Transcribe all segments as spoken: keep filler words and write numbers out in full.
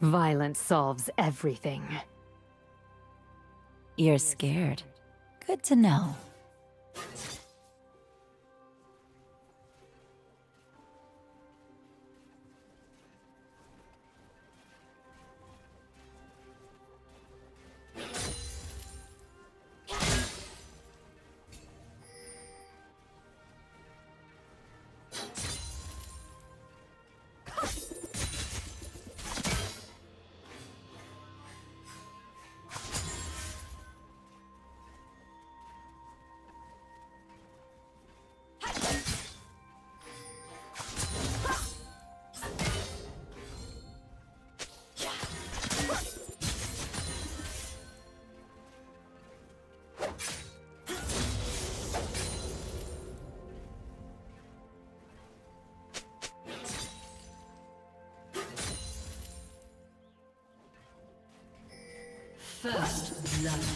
Violence solves everything. You're scared. Good to know. First love.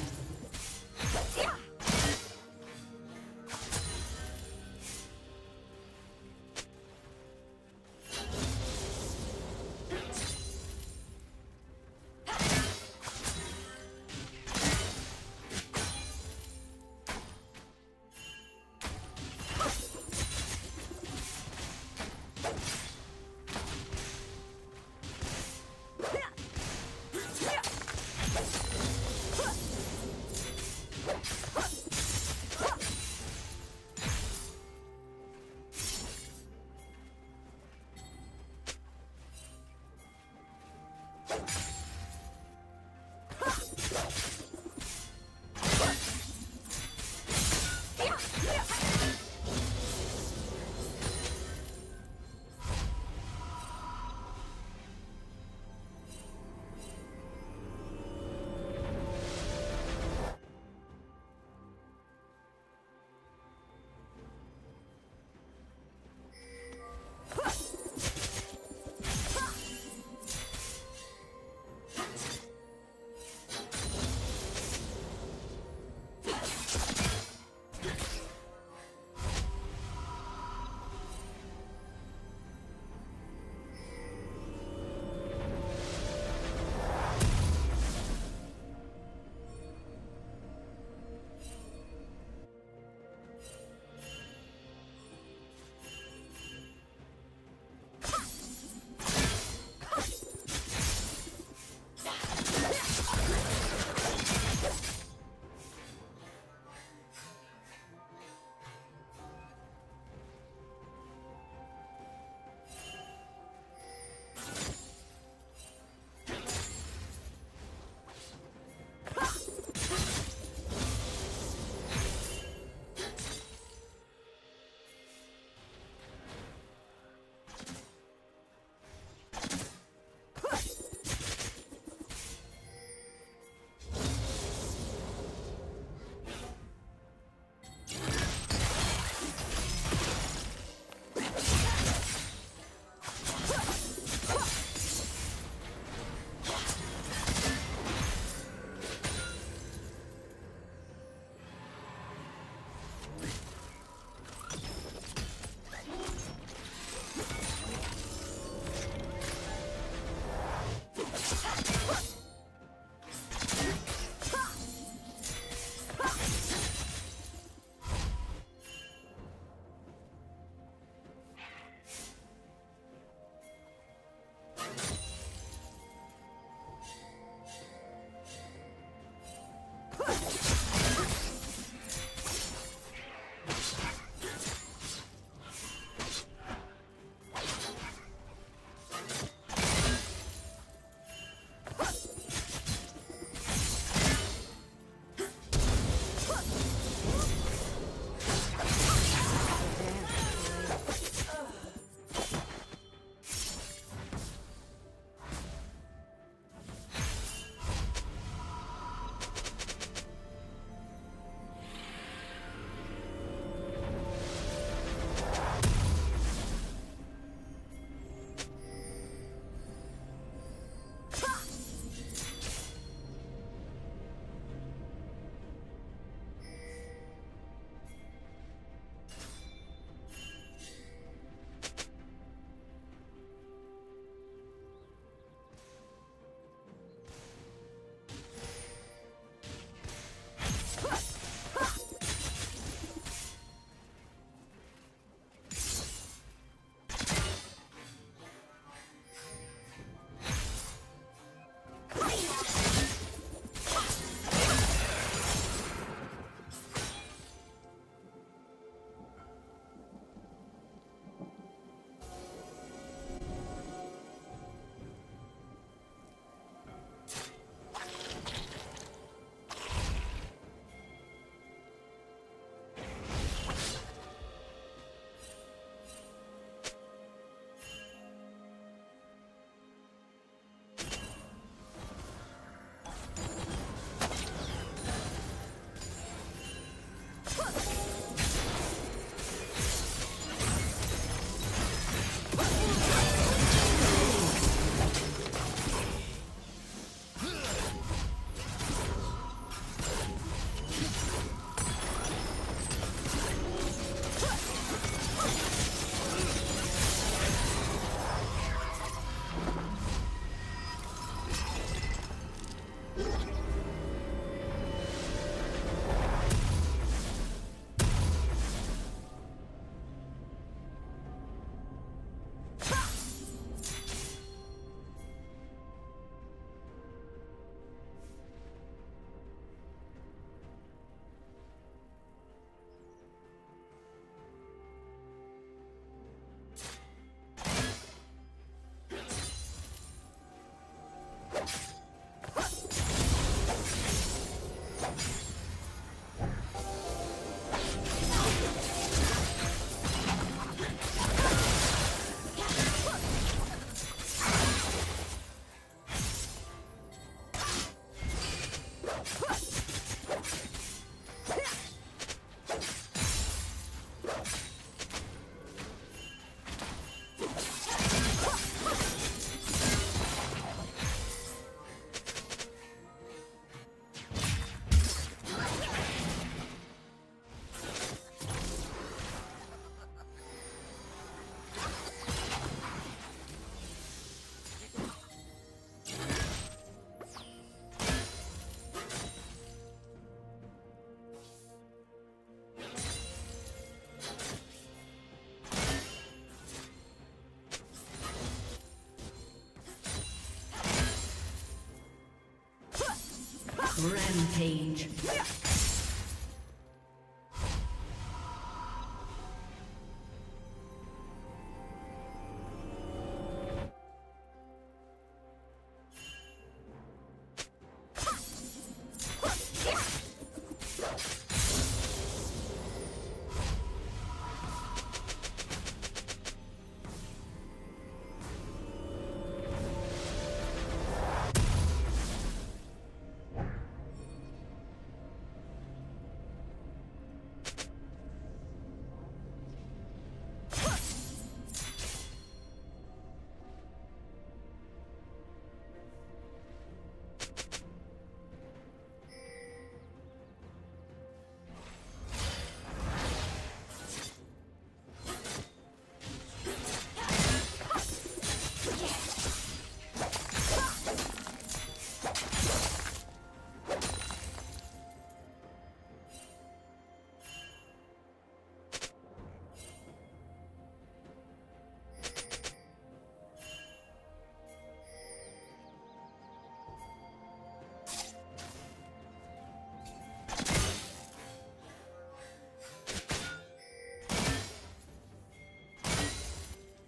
Rampage.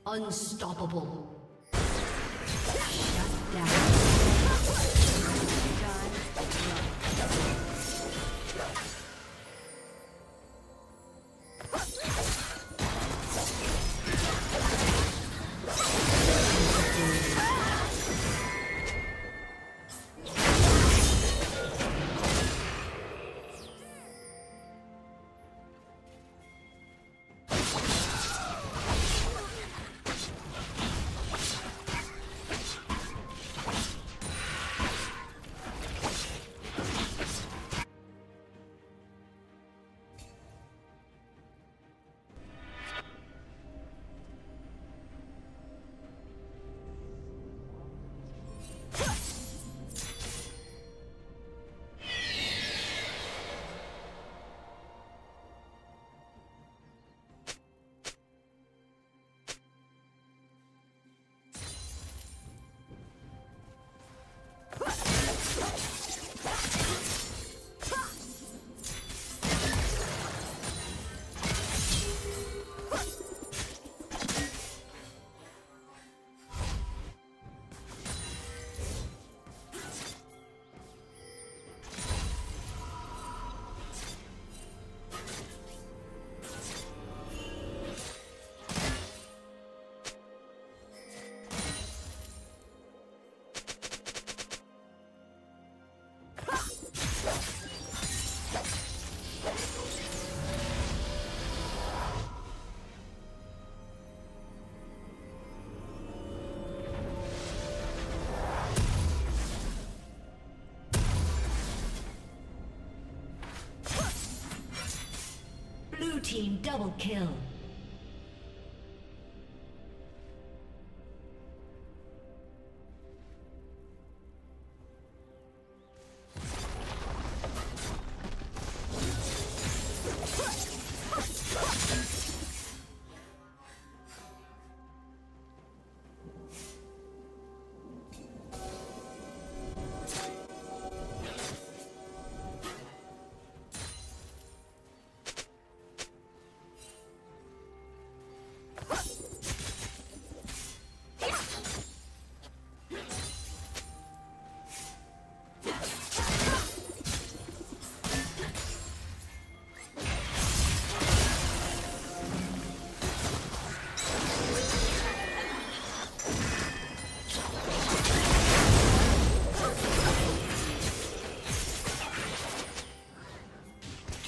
Unstoppable. Shut down. Team double kill.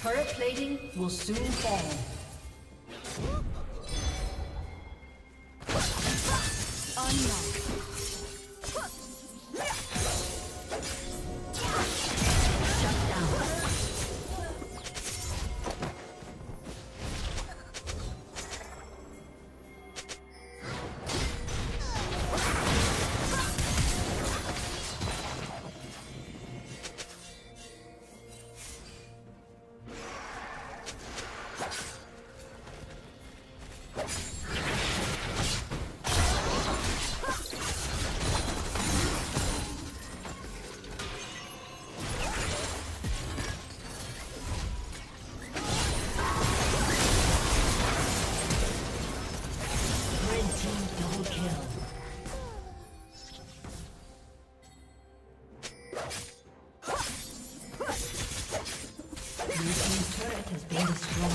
Turret plating will soon fall. destroyed.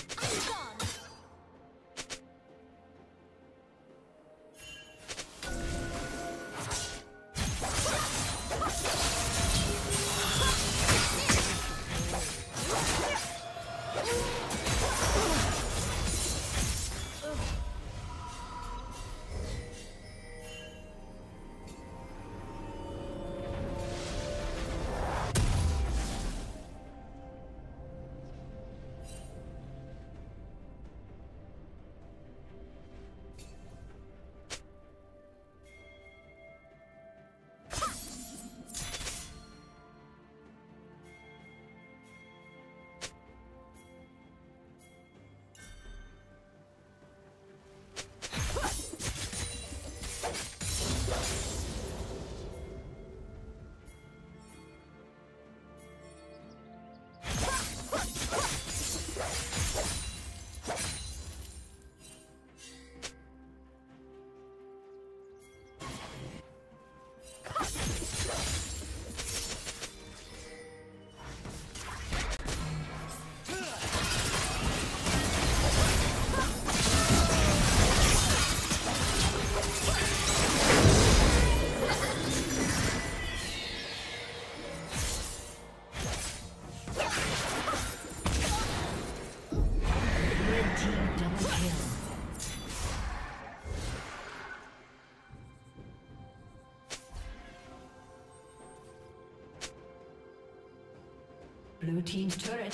Blue team's turret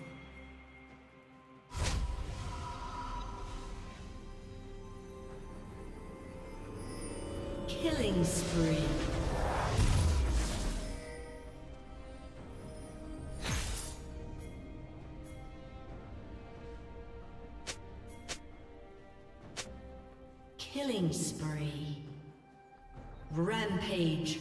Killing spree. Killing spree. Rampage.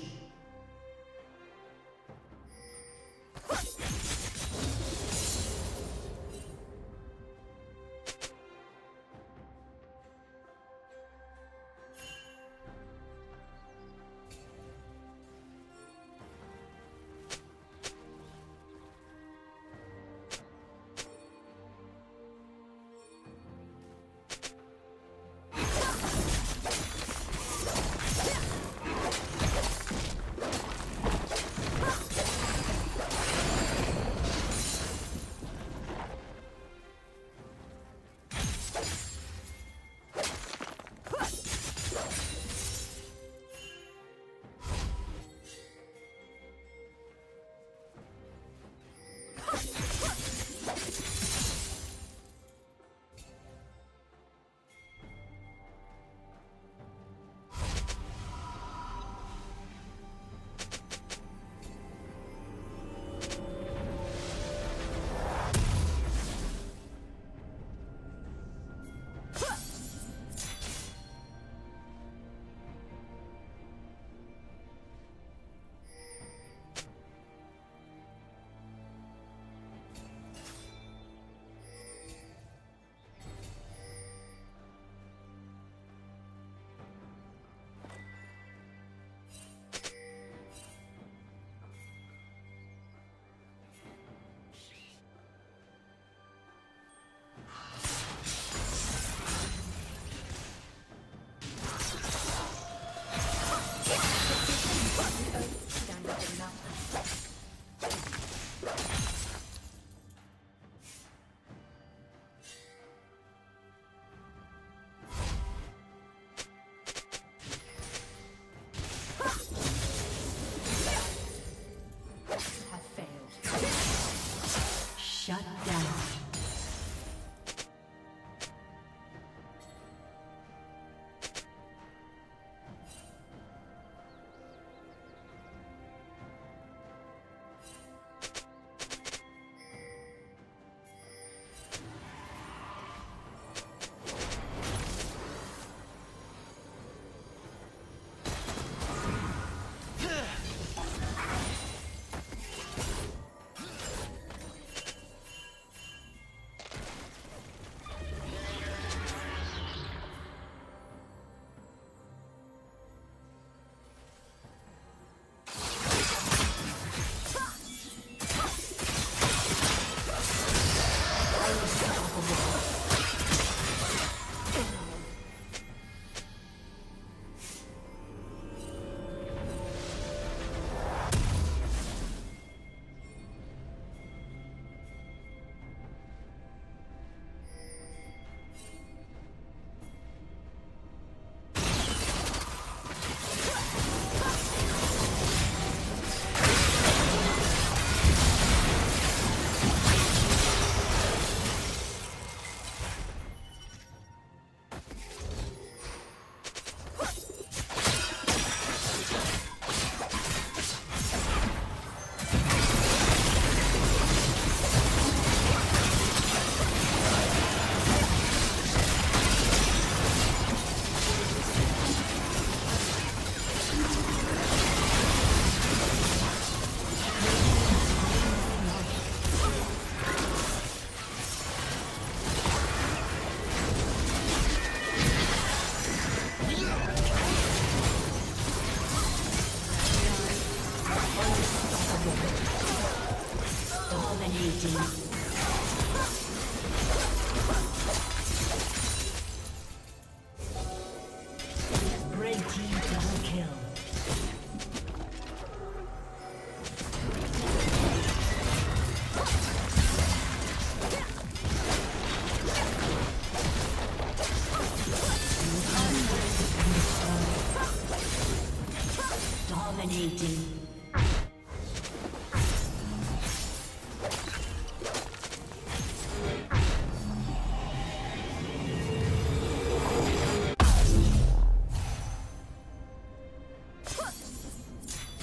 Dominating.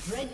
Red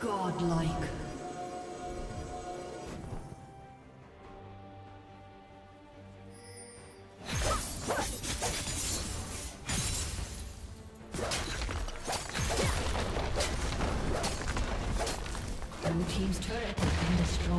Godlike. Blue team's turret has been destroyed.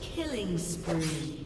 Killing spree.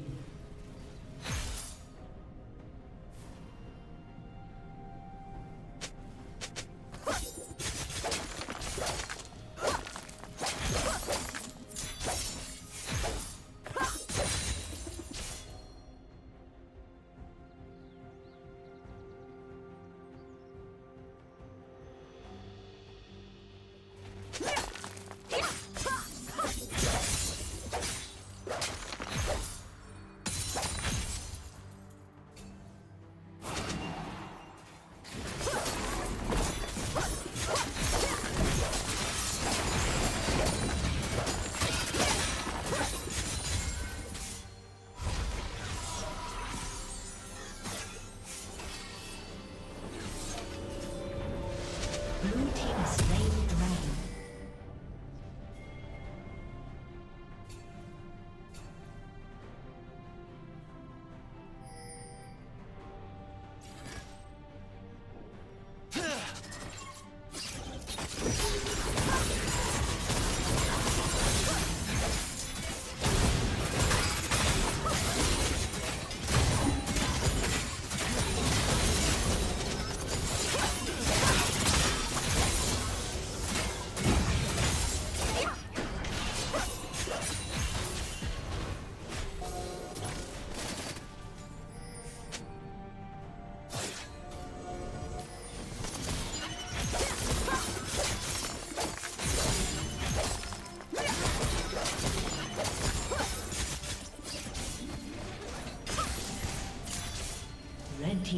Blue team slain the dragon.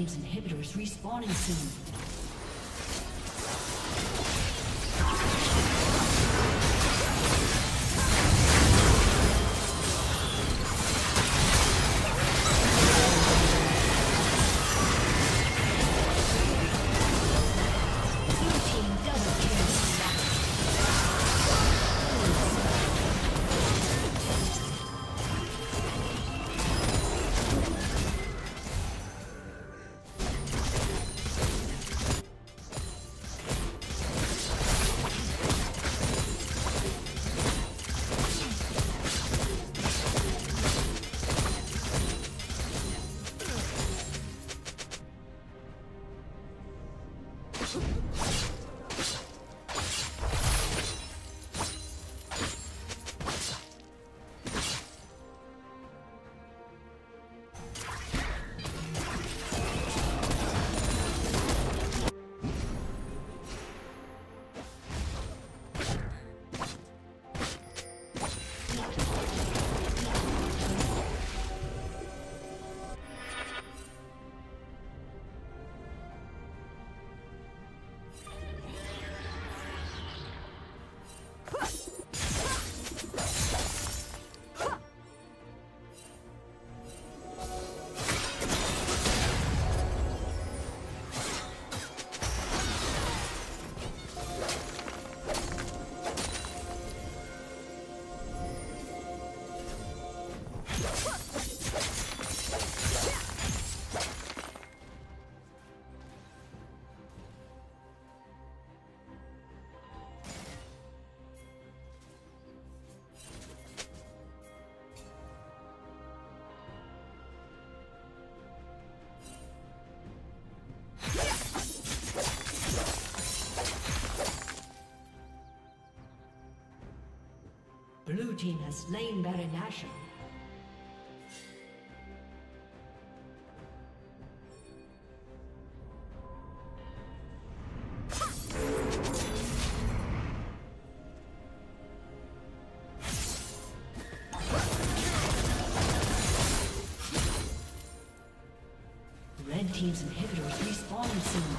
team's inhibitor is respawning soon. Blue team has slain Baron Nashor. Red team's inhibitors respawn soon.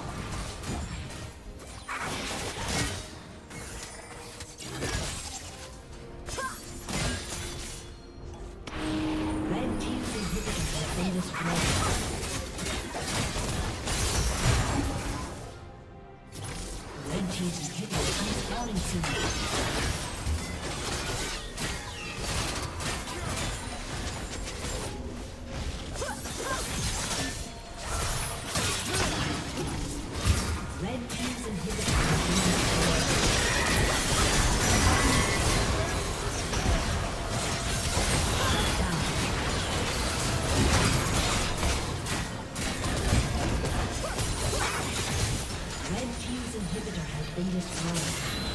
Inhibitor has been destroyed.